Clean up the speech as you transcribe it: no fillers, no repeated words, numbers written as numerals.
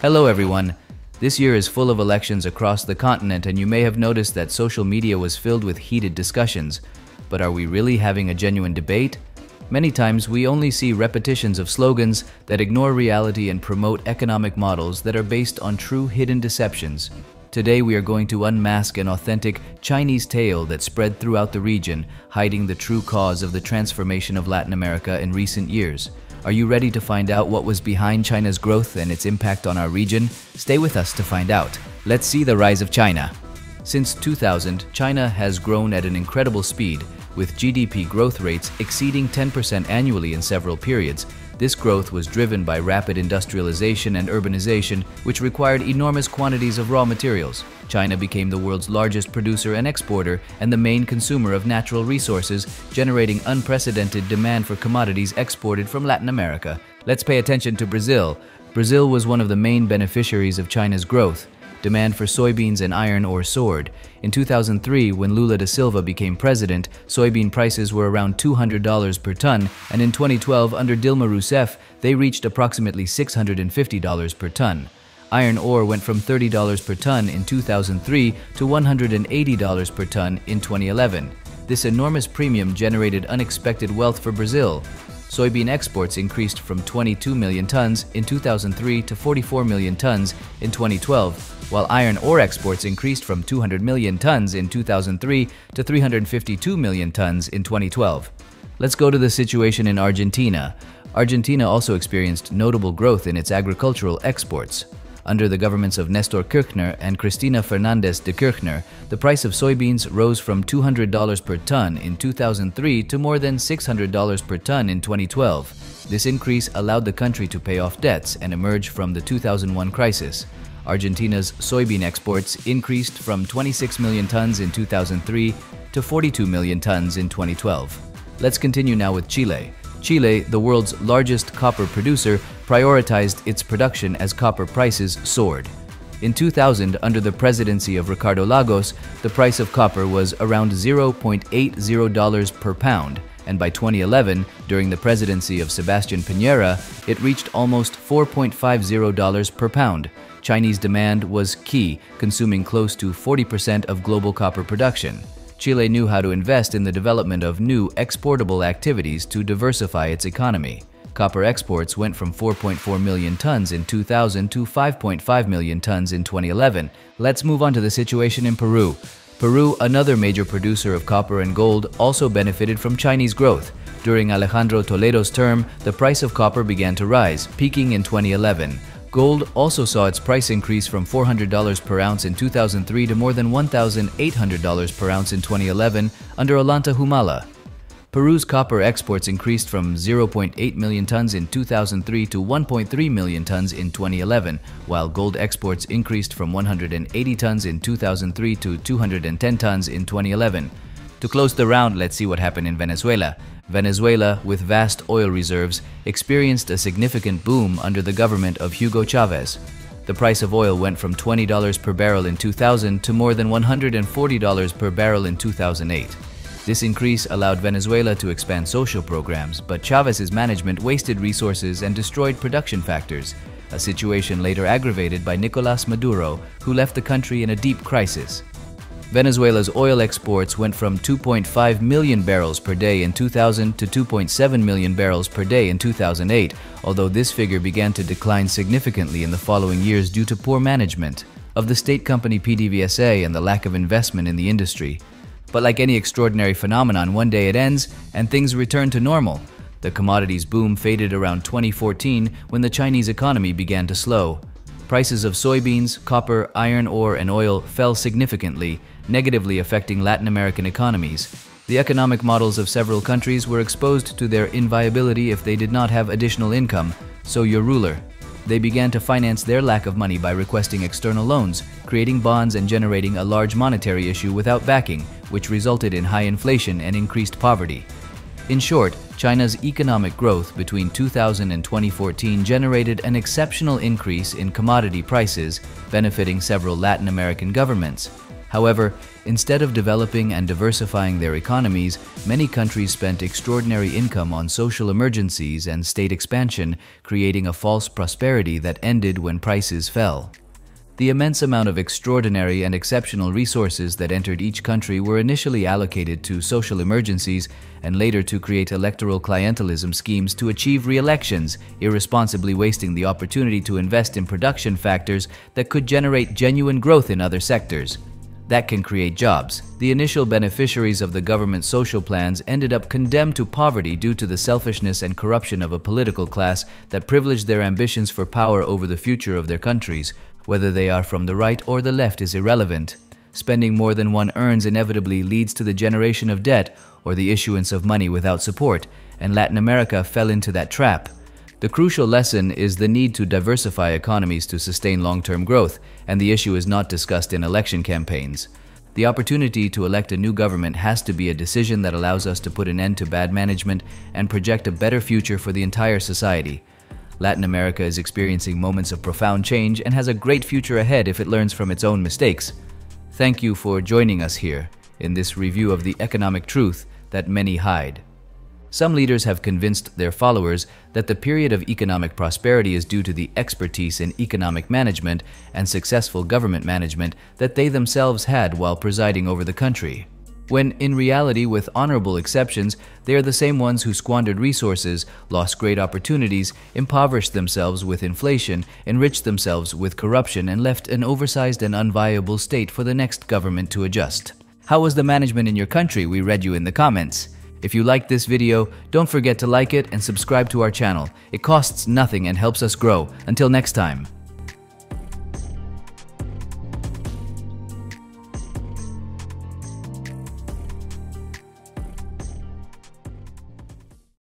Hello everyone. This year is full of elections across the continent, and you may have noticed that social media was filled with heated discussions. But are we really having a genuine debate? Many times we only see repetitions of slogans that ignore reality and promote economic models that are based on true hidden deceptions. Today we are going to unmask an authentic Chinese tale that spread throughout the region, hiding the true cause of the transformation of Latin America in recent years. Are you ready to find out what was behind China's growth and its impact on our region? Stay with us to find out. Let's see the rise of China. Since 2000, China has grown at an incredible speed, with GDP growth rates exceeding 10% annually in several periods. This growth was driven by rapid industrialization and urbanization, which required enormous quantities of raw materials. China became the world's largest producer and exporter and the main consumer of natural resources, generating unprecedented demand for commodities exported from Latin America. Let's pay attention to Brazil. Brazil was one of the main beneficiaries of China's growth. Demand for soybeans and iron ore soared. In 2003, when Lula da Silva became president, soybean prices were around $200 per ton, and in 2012, under Dilma Rousseff, they reached approximately $650 per ton. Iron ore went from $30 per ton in 2003 to $180 per ton in 2011. This enormous premium generated unexpected wealth for Brazil. Soybean exports increased from 22 million tons in 2003 to 44 million tons in 2012, while iron ore exports increased from 200 million tons in 2003 to 352 million tons in 2012. Let's go to the situation in Argentina. Argentina also experienced notable growth in its agricultural exports. Under the governments of Nestor Kirchner and Cristina Fernandez de Kirchner, the price of soybeans rose from $200 per ton in 2003 to more than $600 per ton in 2012. This increase allowed the country to pay off debts and emerge from the 2001 crisis. Argentina's soybean exports increased from 26 million tons in 2003 to 42 million tons in 2012. Let's continue now with Chile. Chile, the world's largest copper producer, prioritized its production as copper prices soared. In 2000, under the presidency of Ricardo Lagos, the price of copper was around $0.80 per pound, and by 2011, during the presidency of Sebastian Piñera, it reached almost $4.50 per pound. Chinese demand was key, consuming close to 40% of global copper production. Chile knew how to invest in the development of new exportable activities to diversify its economy. Copper exports went from 4.4 million tons in 2000 to 5.5 million tons in 2011. Let's move on to the situation in Peru. Peru, another major producer of copper and gold, also benefited from Chinese growth. During Alejandro Toledo's term, the price of copper began to rise, peaking in 2011. Gold also saw its price increase from $400 per ounce in 2003 to more than $1,800 per ounce in 2011 under Ollanta Humala. Peru's copper exports increased from 0.8 million tons in 2003 to 1.3 million tons in 2011, while gold exports increased from 180 tons in 2003 to 210 tons in 2011. To close the round, let's see what happened in Venezuela. Venezuela, with vast oil reserves, experienced a significant boom under the government of Hugo Chavez. The price of oil went from $20 per barrel in 2000 to more than $140 per barrel in 2008. This increase allowed Venezuela to expand social programs, but Chavez's management wasted resources and destroyed production factors, a situation later aggravated by Nicolas Maduro, who left the country in a deep crisis. Venezuela's oil exports went from 2.5 million barrels per day in 2000 to 2.7 million barrels per day in 2008, although this figure began to decline significantly in the following years due to poor management of the state company PDVSA and the lack of investment in the industry. But like any extraordinary phenomenon, one day it ends and things return to normal. The commodities boom faded around 2014 when the Chinese economy began to slow. Prices of soybeans, copper, iron ore, and oil fell significantly, negatively affecting Latin American economies. The economic models of several countries were exposed to their inviability if they did not have additional income, so your ruler. They began to finance their lack of money by requesting external loans, creating bonds, and generating a large monetary issue without backing, which resulted in high inflation and increased poverty. In short, China's economic growth between 2000 and 2014 generated an exceptional increase in commodity prices, benefiting several Latin American governments. However, instead of developing and diversifying their economies, many countries spent extraordinary income on social emergencies and state expansion, creating a false prosperity that ended when prices fell. The immense amount of extraordinary and exceptional resources that entered each country were initially allocated to social emergencies and later to create electoral clientelism schemes to achieve re-elections, irresponsibly wasting the opportunity to invest in production factors that could generate genuine growth in other sectors. That can create jobs. The initial beneficiaries of the government's social plans ended up condemned to poverty due to the selfishness and corruption of a political class that privileged their ambitions for power over the future of their countries. Whether they are from the right or the left is irrelevant. Spending more than one earns inevitably leads to the generation of debt or the issuance of money without support, and Latin America fell into that trap. The crucial lesson is the need to diversify economies to sustain long-term growth, and the issue is not discussed in election campaigns. The opportunity to elect a new government has to be a decision that allows us to put an end to bad management and project a better future for the entire society. Latin America is experiencing moments of profound change and has a great future ahead if it learns from its own mistakes. Thank you for joining us here in this review of the economic truth that many hide. Some leaders have convinced their followers that the period of economic prosperity is due to the expertise in economic management and successful government management that they themselves had while presiding over the country. When, in reality, with honorable exceptions, they are the same ones who squandered resources, lost great opportunities, impoverished themselves with inflation, enriched themselves with corruption, and left an oversized and unviable state for the next government to adjust. How was the management in your country? We read you in the comments. If you liked this video, don't forget to like it and subscribe to our channel. It costs nothing and helps us grow. Until next time.